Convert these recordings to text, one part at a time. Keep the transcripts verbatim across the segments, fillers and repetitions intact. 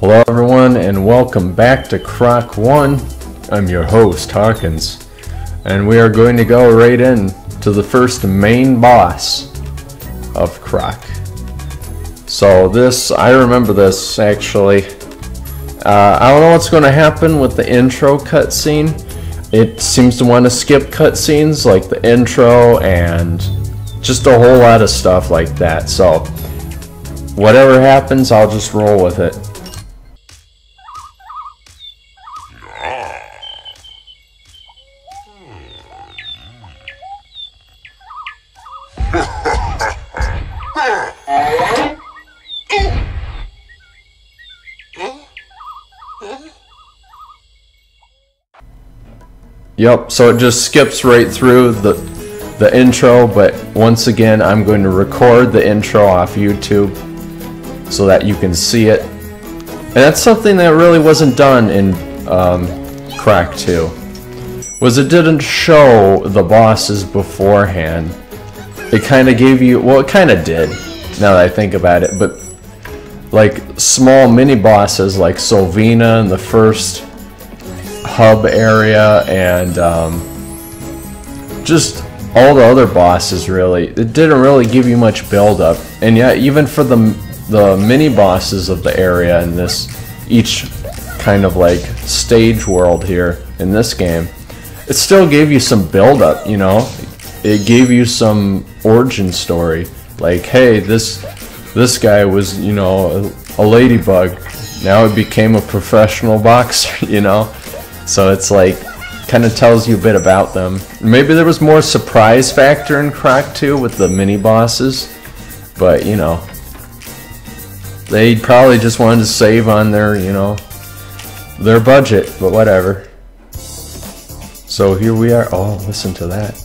Hello everyone and welcome back to Croc one. I'm your host, Hawkins, and we are going to go right in to the first main boss of Croc. So this, I remember this actually. Uh, I don't know what's going to happen with the intro cutscene. It seems to want to skip cutscenes like the intro and just a whole lot of stuff like that. So whatever happens, I'll just roll with it. Yep, so it just skips right through the the intro, but once again I'm going to record the intro off YouTube so that you can see it. And that's something that really wasn't done in um, Croc two, was it didn't show the bosses beforehand. It kind of gave you, well it kind of did, now that I think about it, but like small mini bosses like Sylvina in the first hub area and um, just all the other bosses, really it didn't really give you much build up. And yet even for the the mini bosses of the area in this each kind of like stage world here in this game, it still gave you some build up, you know, it gave you some origin story, like hey, this this guy was, you know, a, a ladybug, now he became a professional boxer, you know. So it's like, kind of tells you a bit about them. Maybe there was more surprise factor in Croc two with the mini bosses, but you know, they probably just wanted to save on their, you know, their budget, but whatever. So here we are. Oh, listen to that.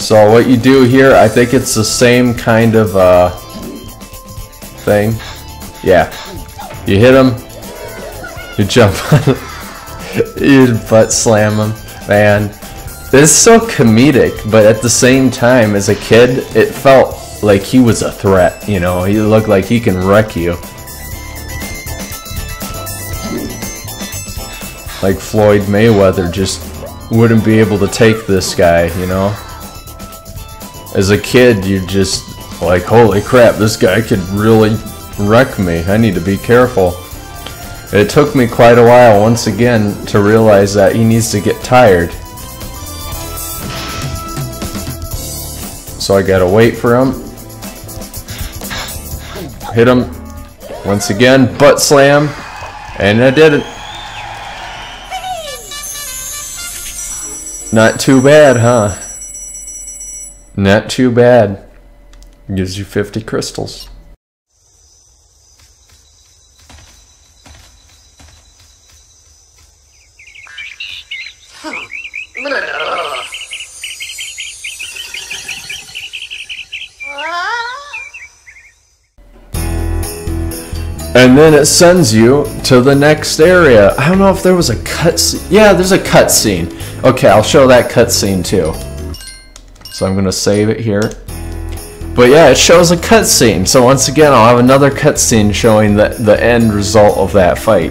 So what you do here, I think it's the same kind of uh, thing. Yeah, you hit him. You jump on him, you butt slam him, man. It's so comedic, but at the same time, as a kid, it felt like he was a threat, you know? He looked like he can wreck you. Like Floyd Mayweather just wouldn't be able to take this guy, you know? As a kid, you just like, holy crap, this guy could really wreck me. I need to be careful. It took me quite a while, once again, to realize that he needs to get tired. So I gotta wait for him. Hit him. Once again, butt slam. And I did it. Not too bad, huh? Not too bad. Gives you fifty crystals. And then it sends you to the next area. I don't know if there was a cutscene. Yeah, there's a cutscene. Okay, I'll show that cutscene too. So I'm gonna save it here. But yeah, it shows a cutscene. So once again, I'll have another cutscene showing the, the end result of that fight.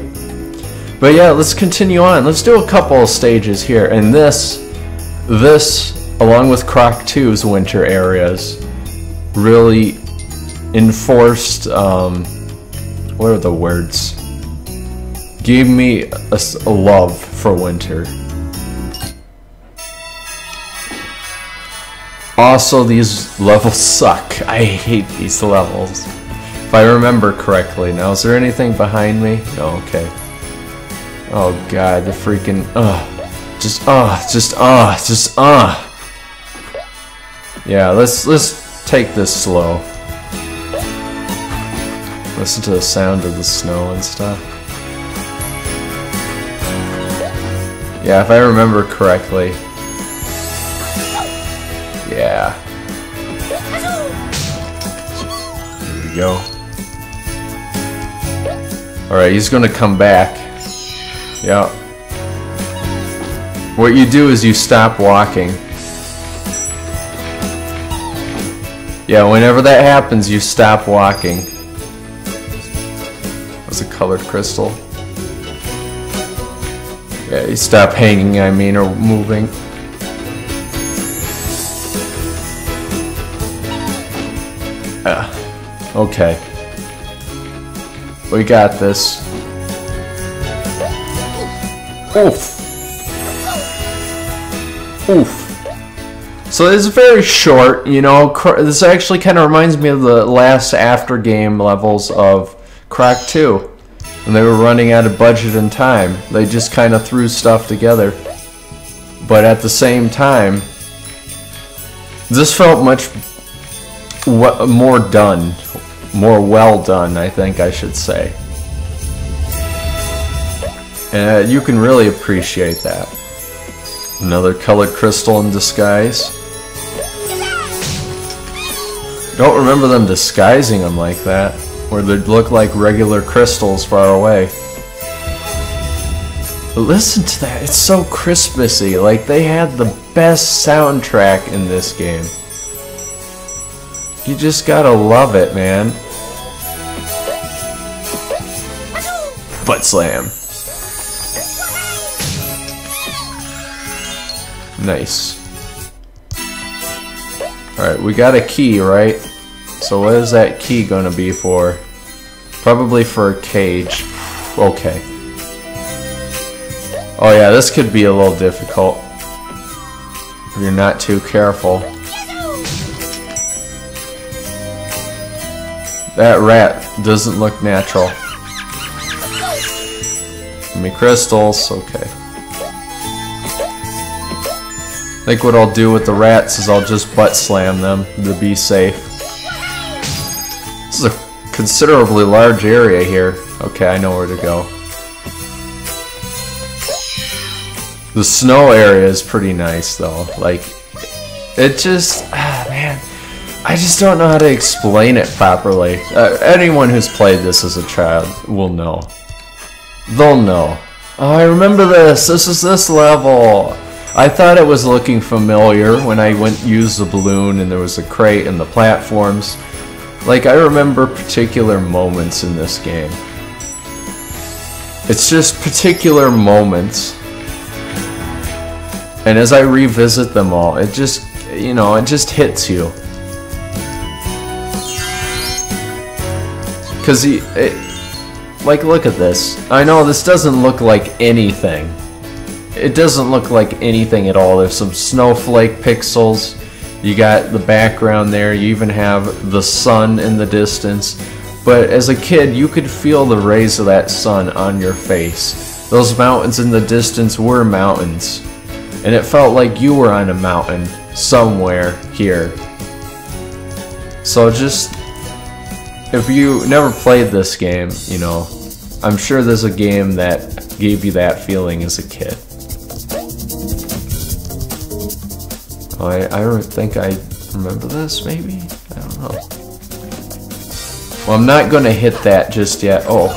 But yeah, let's continue on. Let's do a couple of stages here. And this, this, along with Croc two's winter areas, really enforced, um, what are the words? Gave me a, a love for winter. Also, these levels suck. I hate these levels. If I remember correctly. Now, is there anything behind me? Oh, okay. Oh god, the freaking uh, just uh, just uh, just uh. Yeah, let's let's take this slow. Listen to the sound of the snow and stuff. Yeah, if I remember correctly. Yeah. There we go. Alright, he's gonna come back. Yeah. What you do is you stop walking. Yeah, whenever that happens, you stop walking. It's a colored crystal. Yeah, you stop hanging, I mean, or moving. Ah, okay. We got this. Oof. Oof. So it's very short, you know. This actually kind of reminds me of the last after game levels of Croc two. And they were running out of budget and time. They just kind of threw stuff together. But at the same time, this felt much more done. More well done, I think I should say. And uh, you can really appreciate that. Another colored crystal in disguise. Don't remember them disguising them like that. Where they'd look like regular crystals far away. But listen to that, it's so Christmassy. Like, they had the best soundtrack in this game. You just gotta love it, man. Butt slam. Nice. Alright, we got a key, right? So what is that key gonna be for? Probably for a cage. Okay. Oh yeah, this could be a little difficult if you're not too careful. That rat doesn't look natural. Give me crystals, okay. I think what I'll do with the rats is I'll just butt slam them to be safe. This is a considerably large area here. Okay, I know where to go. The snow area is pretty nice though. Like, it just, ah, man, I just don't know how to explain it properly. Uh, anyone who's played this as a child will know. They'll know. Oh, I remember this. This is this level. I thought it was looking familiar when I went used the balloon and there was a crate and the platforms. Like, I remember particular moments in this game. It's just particular moments. And as I revisit them all, it just, you know, it just hits you. Because, like, look at this. I know this doesn't look like anything. It doesn't look like anything at all. There's some snowflake pixels. You got the background there, you even have the sun in the distance. But as a kid, you could feel the rays of that sun on your face. Those mountains in the distance were mountains. And it felt like you were on a mountain somewhere here. So just, if you never played this game, you know, I'm sure there's a game that gave you that feeling as a kid. Oh, I, I think I remember this, maybe? I don't know. Well, I'm not going to hit that just yet. Oh,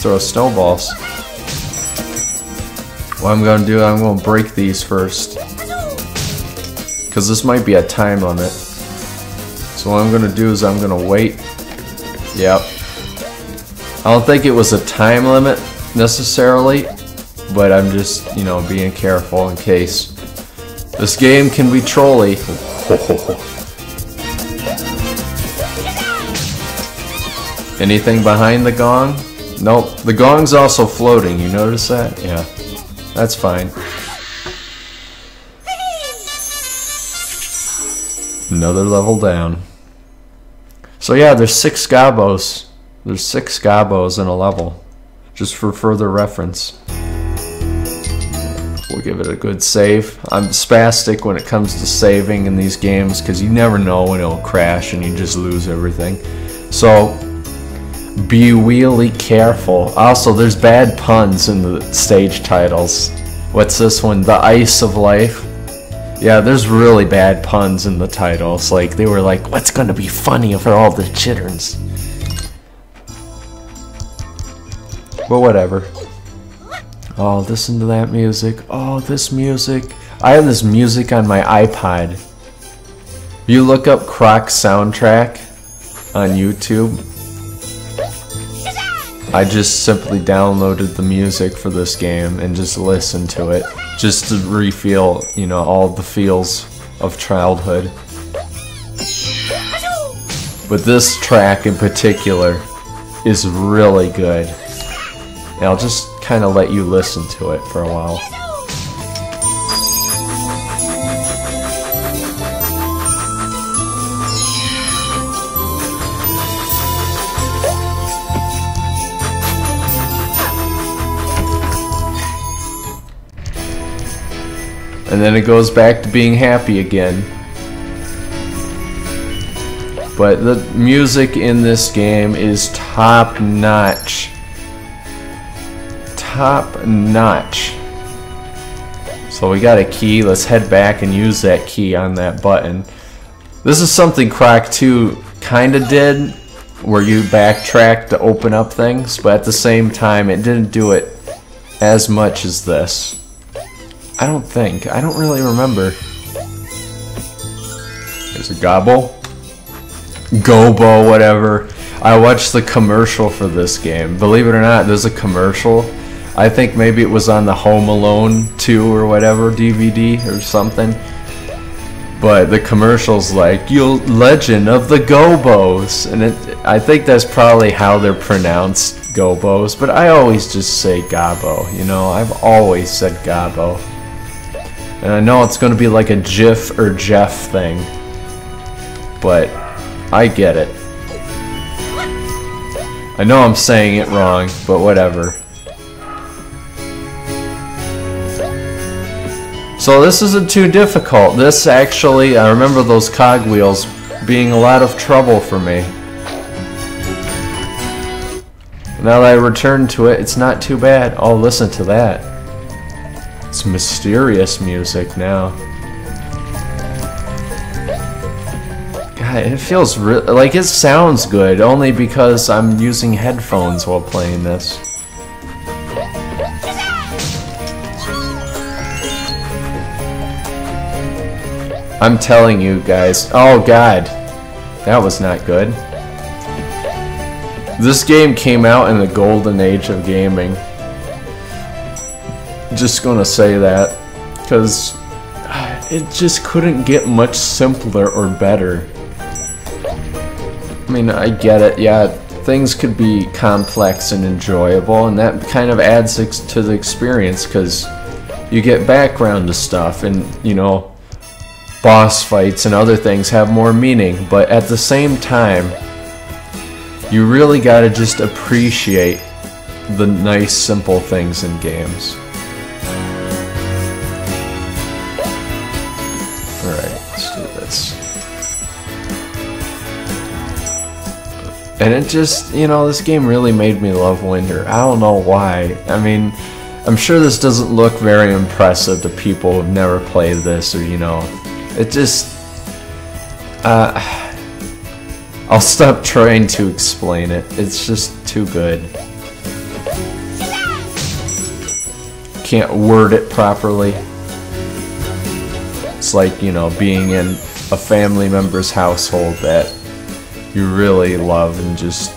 throw snowballs. What I'm going to do, I'm going to break these first. Because this might be a time limit. So what I'm going to do is I'm going to wait. Yep. I don't think it was a time limit, necessarily. But I'm just, you know, being careful in case. This game can be trolly. Anything behind the gong? Nope. The gong's also floating. You notice that? Yeah. That's fine. Another level down. So yeah, there's six gobbos. There's six gobbos in a level. Just for further reference. We'll give it a good save. I'm spastic when it comes to saving in these games because you never know when it'll crash and you just lose everything. So be really careful. Also, there's bad puns in the stage titles. What's this one? The Ice of Life? Yeah, there's really bad puns in the titles. Like, they were like, what's gonna be funny for all the chitterns? But whatever. Oh, listen to that music. Oh, this music. I have this music on my iPod. You look up Croc soundtrack on YouTube. I just simply downloaded the music for this game and just listened to it, just to re-feel, you know, all the feels of childhood. But this track in particular is really good, and I'll just kind of let you listen to it for a while. And then it goes back to being happy again. But the music in this game is top notch. Top notch. So we got a key. Let's head back and use that key on that button. This is something Croc two kind of did, where you backtrack to open up things, but at the same time it didn't do it as much as this. I don't think. I don't really remember. There's a gobble. Gobo, whatever. I watched the commercial for this game. Believe it or not, there's a commercial. I think maybe it was on the Home Alone two or whatever D V D or something. But the commercial's like, "You'll Legend of the Gobbos," and it, I think that's probably how they're pronounced, Gobbos. But I always just say Gobbo. You know, I've always said Gobbo. And I know it's going to be like a GIF or Jeff thing, but I get it. I know I'm saying it wrong, but whatever. So this isn't too difficult. This actually, I remember those cogwheels being a lot of trouble for me. Now that I return to it, it's not too bad. Oh, listen to that. It's mysterious music now. God, it feels re- like it sounds good, only because I'm using headphones while playing this. I'm telling you guys. Oh God, that was not good. This game came out in the golden age of gaming. Just gonna say that, because it just couldn't get much simpler or better. I mean, I get it, yeah, things could be complex and enjoyable, and that kind of adds to the experience, because you get background to stuff, and, you know, boss fights and other things have more meaning, but at the same time, you really gotta just appreciate the nice, simple things in games. And it just, you know, this game really made me love winter. I don't know why. I mean, I'm sure this doesn't look very impressive to people who've never played this, or, you know, it just, uh, I'll stop trying to explain it. It's just too good. Can't word it properly. It's like, you know, being in a family member's household that you really love and just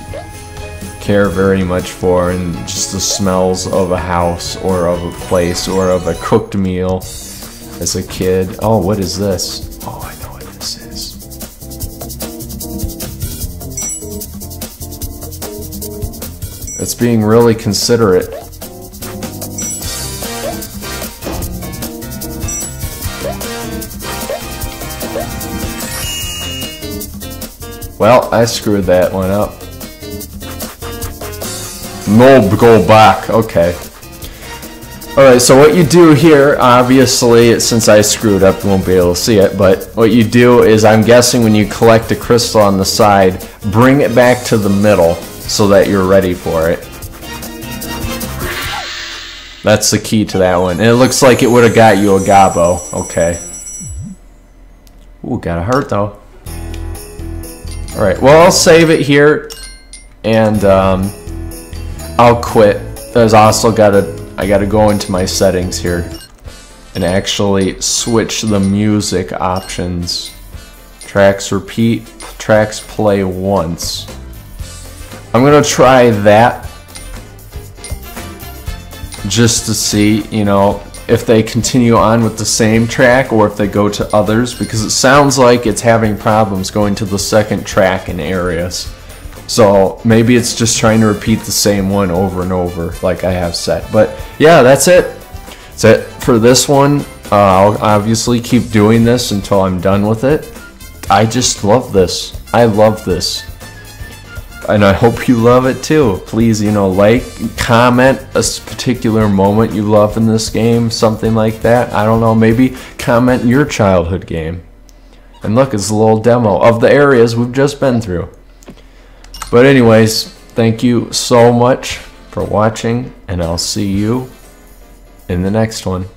care very much for, and just the smells of a house or of a place or of a cooked meal as a kid. Oh, what is this? Oh, I know what this is. It's being really considerate. Well, I screwed that one up. No, go back. Okay. Alright, so what you do here, obviously, since I screwed up, you won't be able to see it, but what you do is, I'm guessing when you collect a crystal on the side, bring it back to the middle so that you're ready for it. That's the key to that one. And it looks like it would have got you a gobbo. Okay. Ooh, got a heart though. Alright, well, I'll save it here, and um, I'll quit. There's also gotta, I gotta go into my settings here and actually switch the music options. Tracks repeat, tracks play once. I'm gonna try that just to see, you know, if they continue on with the same track or if they go to others, because it sounds like it's having problems going to the second track in areas. So maybe it's just trying to repeat the same one over and over like I have said. But yeah, that's it. That's it for this one. Uh, I'll obviously keep doing this until I'm done with it. I just love this. I love this. And I hope you love it too. Please, you know, like, comment a particular moment you love in this game, something like that. I don't know, maybe comment your childhood game. And look, it's a little demo of the areas we've just been through. But anyways, thank you so much for watching, and I'll see you in the next one.